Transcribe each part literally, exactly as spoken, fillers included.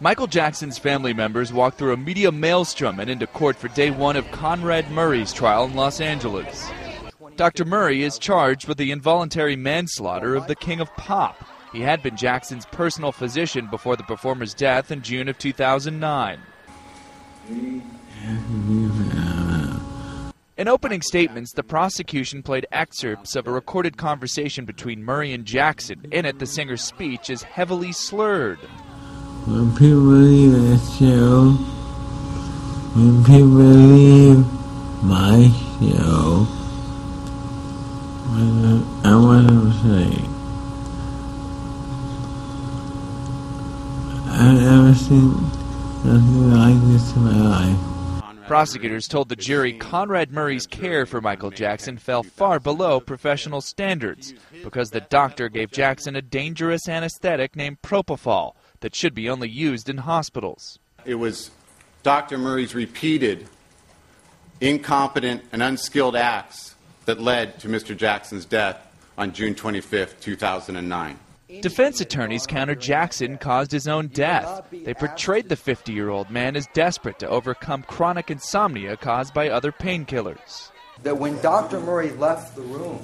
Michael Jackson's family members walked through a media maelstrom and into court for day one of Conrad Murray's trial in Los Angeles. Doctor Murray is charged with the involuntary manslaughter of the King of Pop. He had been Jackson's personal physician before the performer's death in June of two thousand nine. In opening statements, the prosecution played excerpts of a recorded conversation between Murray and Jackson. In it, the singer's speech is heavily slurred. When people leave this show, when people leave my show, I want to say, I've never seen nothing like this in my life. Prosecutors told the jury Conrad Murray's care for Michael Jackson fell far below professional standards because the doctor gave Jackson a dangerous anesthetic named propofol that should be only used in hospitals. It was Doctor Murray's repeated, incompetent and unskilled acts that led to Mister Jackson's death on June twenty-fifth, two thousand nine. Defense attorneys countered Jackson caused his own death. They portrayed the fifty-year-old man as desperate to overcome chronic insomnia caused by other painkillers. That when Doctor Murray left the room,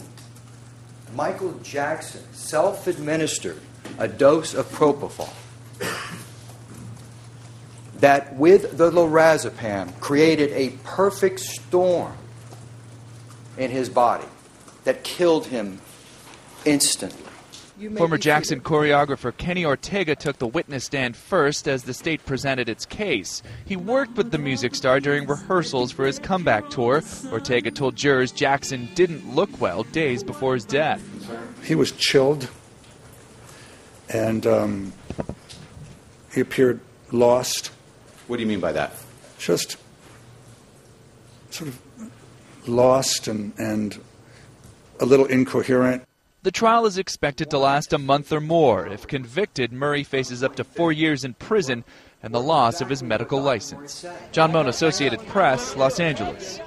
Michael Jackson self-administered a dose of propofol that with the lorazepam created a perfect storm in his body that killed him instantly. Former Jackson choreographer Kenny Ortega took the witness stand first as the state presented its case. He worked with the music star during rehearsals for his comeback tour. Ortega told jurors Jackson didn't look well days before his death. He was chilled and um, he appeared lost. What do you mean by that? Just sort of lost and, and a little incoherent. The trial is expected to last a month or more. If convicted, Murray faces up to four years in prison and the loss of his medical license. John Moen, Associated Press, Los Angeles.